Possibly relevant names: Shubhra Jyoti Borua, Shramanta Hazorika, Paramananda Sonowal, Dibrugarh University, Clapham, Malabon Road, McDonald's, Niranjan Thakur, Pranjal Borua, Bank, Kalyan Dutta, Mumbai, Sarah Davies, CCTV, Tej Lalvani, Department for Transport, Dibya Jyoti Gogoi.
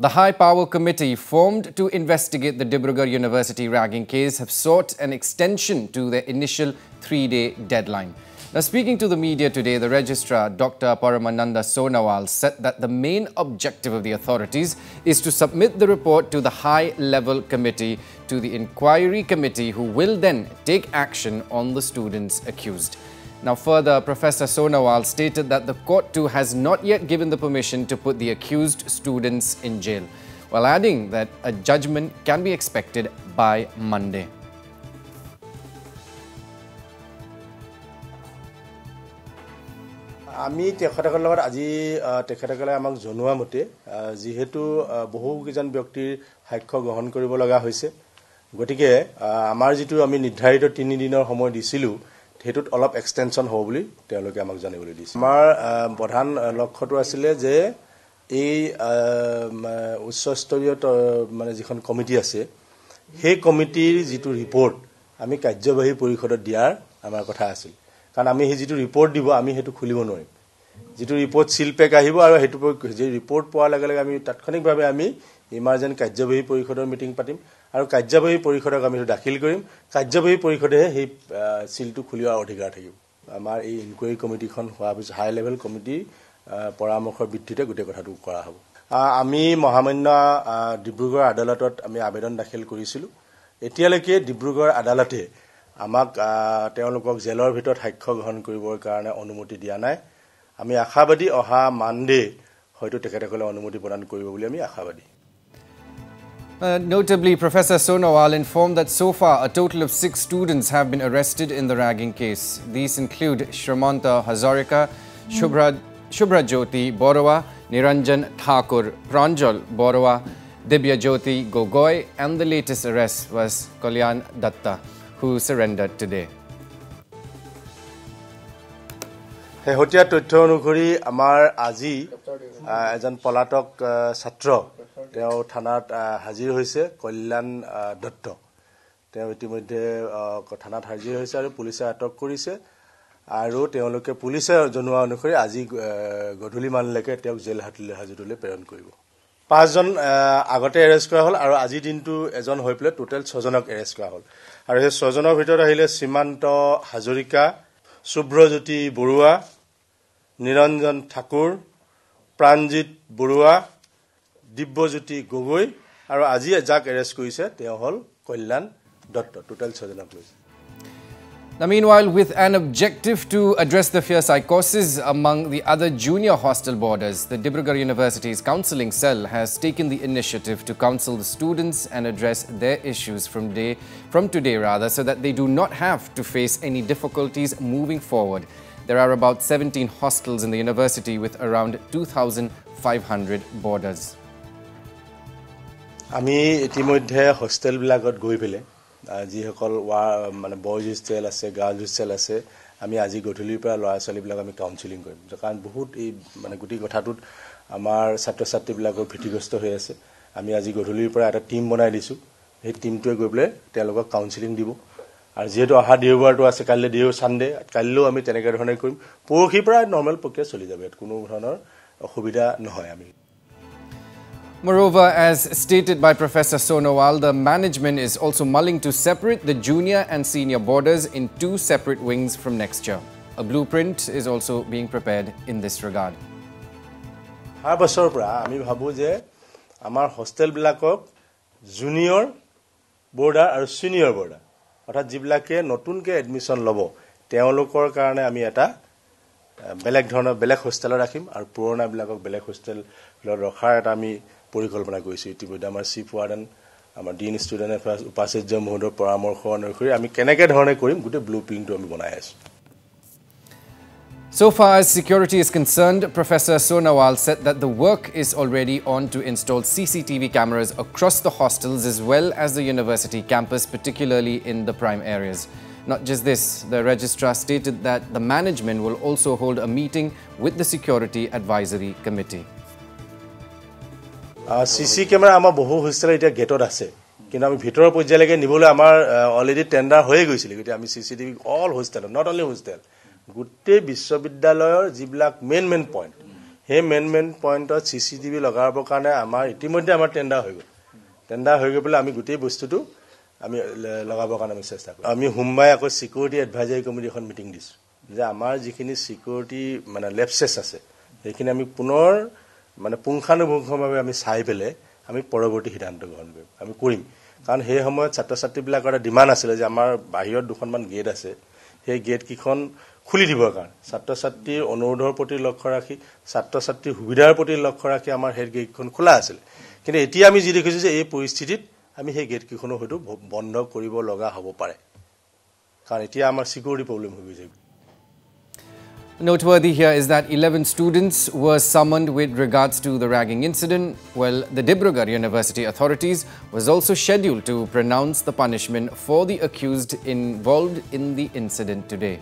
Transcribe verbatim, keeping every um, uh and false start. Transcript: The High Power Committee formed to investigate the Dibrugarh University ragging case have sought an extension to their initial three-day deadline. Now, speaking to the media today, the registrar, Doctor Paramananda Sonowal, said that the main objective of the authorities is to submit the report to the high-level committee, to the inquiry committee, who will then take action on the students accused. Now, further, Professor Sonowal stated that the court too has not yet given the permission to put the accused students in jail, while adding that a judgment can be expected by Monday. আমি তেখেতসকলৰ আজি তেখেতসকলে আমাক জনোৱা মতে যেহেতু বহু কিজন ব্যক্তিৰ সাক্ষ্য গ্ৰহণ কৰিব লগা হৈছে গতিকে আমাৰ যেটো আমি নিৰ্ধাৰিত তিন দিনৰ সময় দিছিলো হেতুত অলপ এক্সটেনচন হ'ব বুলি তেওঁলোকে আমাক জানিবলৈ দিছে আমাৰ প্ৰধান লক্ষ্যটো আছিলে যে এই উচ্চস্তৰীয় মানে যিখন কমিটি আছে সেই কমিটিৰ যেটো ৰিপৰ্ট আমি কাৰ্যবাহী পৰিষদত দিয়াৰ আমাৰ কথা আছিল কারণ আমি হেজিটো রিপোর্ট দিব আমি হেতু খুলিব নৰি যেটো রিপোর্ট শিল্পেক আহিব আৰু হেতু যে রিপোর্ট পোৱা লগে লগে আমি তাৎক্ষণিকভাৱে আমি ইমার্জেন্ট কাৰ্যবাহী পৰিষদৰ মিটিং পাতিম আৰু কাৰ্যবাহী পৰিষদক আমি দাখিল কৰিম কাৰ্যবাহী পৰিষদে সেই সিলটো খুলিৱাৰ অধিকাৰ থাকিব আমাৰ এই ইনকোয়ারি কমিটিখন হোৱা পিছত হাই লেভেল কমিটি পৰামৰ্শৰ ভিত্তিতে গোটে কথাটো কৰা হ'ব আমি মহামান্য ডিব্ৰুগড় আদালতত আমি আবেদন দাখিল কৰিছিলো এতিয়ালৈকে ডিব্ৰুগড় আদালতে আমাক তেওঁলোকক জেলৰ ভিতৰত সাক্ষ্য গ্ৰহণ কৰিবৰ কাৰণে অনুমতি দিয়া নাই আমি আশাবাদী অহা মানডে হয়তো তেখেতসকলে অনুমতি প্ৰদান কৰিব বুলি আমি আশাবাদী Uh, notably, Professor Sonowal informed that so far a total of six students have been arrested in the ragging case. These include Shramanta Hazorika, Shubhra, Shubhra Jyoti Borua, Niranjan Thakur, Pranjal Borua, Dibya Jyoti Gogoi, and the latest arrest was Kalyan Dutta, who surrendered today. Hey, hotia totthyo onukori amar aji ejan polatok chhatra teo thanat hajir hoise Kalyan Dutta teo itimodhe thanat hajir hoise aru police atok korise aru teo loke police jonua onukori aji godhuli man leke teo jail hatile hajirule preron koribo পাঁচ জন আগতে arrest কৰা হল আৰু আজি দিনটো এজন হৈ play total ছয় জনক এৰেষ্ট কৰা হল আৰু সেই ছয় জনৰ ভিতৰত আহিলে শ্ৰীমন্ত হাজৰিকা শুভ্ৰ জ্যোতি বৰুৱা নিৰঞ্জন ঠাকুৰ প্ৰাণজিত বৰুৱা দিব্য জ্যোতি গগৈ আৰু আজি যাক এৰেষ্ট কৰিছে তেওঁ হল কল্যাণ দত্ত টোটাল ছয় জনক লৈছে Now, meanwhile, with an objective to address the fear psychosis among the other junior hostel boarders, the Dibrugarh University's counselling cell has taken the initiative to counsel the students and address their issues from day, from today rather, so that they do not have to face any difficulties moving forward. There are about seventeen hostels in the university with around two thousand five hundred boarders. Ami itimodhe hostel bilagot goi pile. আজি হকল মানে boys hostel আছে girls hostel আছে আমি আজি গধূলিৰ পৰা ল'ৰা ছোৱালীবিলাক আমি কাউন্সেলিং কৰিম কাৰণ বহুত এই মানে গুটি কথাটোত আমাৰ ছাত্ৰ ছাত্ৰীবিলাকৰ ভীতিগ্ৰস্ত হৈ আছে আমি আজি গধূলিৰ পৰা এটা টিম বনাই দিছো এই টিমটোৱে গৈ পেলাই তেওঁলোকক কাউন্সেলিং দিব আৰু যেহেতু অহা দেওবাৰটো আছে কাইলৈ দেও সানডে কাইলৈও আমি তেনেকৈ ধৰণে কৰিম পৰহি পৰা নৰ্মেল প্ৰক্ৰিয়া চলি যাব কোনো ধৰণৰ অসুবিধা নহয় আমি Moreover, as stated by Professor Sonowal, the management is also mulling to separate the junior and senior boarders in two separate wings from next year. A blueprint is also being prepared in this regard. Har bosor pra ami bhabu je amar hostel bilakok junior boarder aru senior boarder orthat jiblake notun ke admission lobo teolokor karone ami eta belek dhornor belek hostel rakhim aru purona bilakok belek hostel lor rakhar eta ami পৰিকল্পনা কৰিছে ইতিমধ্যে আমাৰ chief warden আমাৰ dean student affairs উপাচাৰ্য মহোদয়ৰ পৰামৰ্শ অনুসৰি আমি কেনেকৈ ধৰণে কৰিম গুটে ব্লুপ্ৰিন্টটো আমি বনাই আছো So far as security is concerned, Professor Sonowal said that the work is already on to install C C T V cameras across the hostels as well as the university campus, particularly in the prime areas. Not just this, the registrar stated that the management will also hold a meeting with the Security Advisory Committee. CC camera আমাৰ বহু hostel এটা গেটত আছে কিন্তু আমি ভিতৰৰ পৰ্যায়লৈকে নিবলৈ আমাৰ অলৰেডি টেন্ডাৰ হৈ গৈছিল গতি আমি CCTV all hostel not only hostel গোটেই বিশ্ববিদ্যালয়ৰ যিবিলাক main main point he main main point or C C T V lagabar karone amar itimodde amar tender hoy gol tender hoy gopile ami gutei bostu tu ami lagabar karone ami chesta koru ami Mumbai akor security advisory committee ekhon meeting dis je amar jikini security mane lapses ase ekhini ami punor mane punkhanoobhobhabe ami sai pele আমি পৰৱৰ্তী সিদ্ধান্ত গ্ৰহণ কৰিম আমি কৰিম কাৰণ সেই সময়ত ছাত্ৰ ছাত্ৰীবিলাকৰ demand আছিল যে আমাৰ বাহিৰত দুখনমান গেট আছে সেই গেট কিখন খুলি দিবৰ কাৰণে ছাত্ৰ ছাত্ৰীৰ অনুৰোধৰ প্ৰতি লক্ষ্য ৰাখি ছাত্ৰ ছাত্ৰীৰ সুবিধাৰ প্ৰতি লক্ষ্য ৰাখি আমাৰ হেড গেটখন খোলা আছিল কিন্তু এতিয়া আমি যি দেখিছো যে এই পৰিস্থিতিত আমি সেই গেট কিখনো হয়তো বন্ধ কৰিব লগা হ'ব পাৰে কাৰণ এতিয়া আমাৰ সিকিউৰিটি প্ৰব্লেম হৈ গৈছে Noteworthy here is that eleven students were summoned with regards to the ragging incident, while the Dibrugarh University authorities was also scheduled to pronounce the punishment for the accused involved in the incident today.